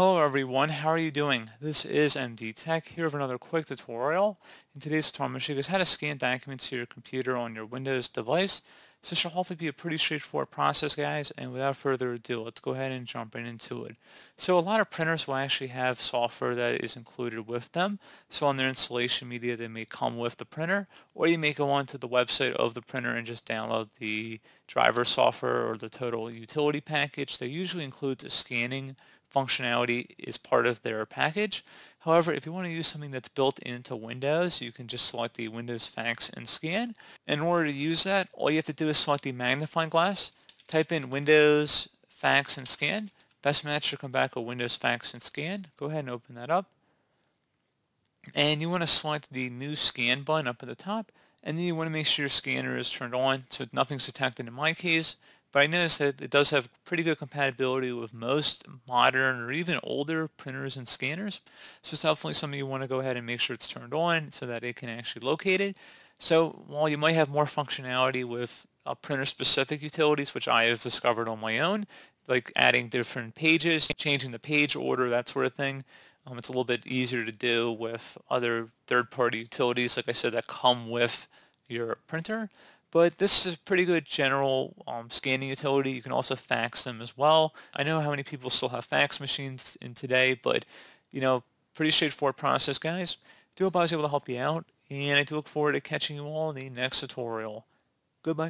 Hello everyone, how are you doing? This is MD Tech here with another quick tutorial. In today's tutorial, I'm going to show you guys how to scan documents to your computer on your Windows device. So this should hopefully be a pretty straightforward process, guys, and without further ado, let's go ahead and jump right into it. So a lot of printers will actually have software that is included with them. So on their installation media, they may come with the printer, or you may go onto the website of the printer and just download the driver software or the total utility package. They usually include the scanning functionality is part of their package. However, if you want to use something that's built into Windows, you can just select the Windows Fax and Scan. In order to use that, all you have to do is select the magnifying glass, type in Windows Fax and Scan. Best match should come back with Windows Fax and Scan. Go ahead and open that up. And you want to select the new scan button up at the top, and then you want to make sure your scanner is turned on so nothing's detected in my case. But I noticed that it does have pretty good compatibility with most modern or even older printers and scanners. So it's definitely something you want to go ahead and make sure it's turned on so that it can actually locate it. So while you might have more functionality with printer-specific utilities, which I have discovered on my own, like adding different pages, changing the page order, that sort of thing, it's a little bit easier to do with other third-party utilities, like I said, that come with your printer. But this is a pretty good general scanning utility. You can also fax them as well. I know how many people still have fax machines in today, but, you know, pretty straightforward process, guys. I do hope I was able to help you out, and I do look forward to catching you all in the next tutorial. Goodbye.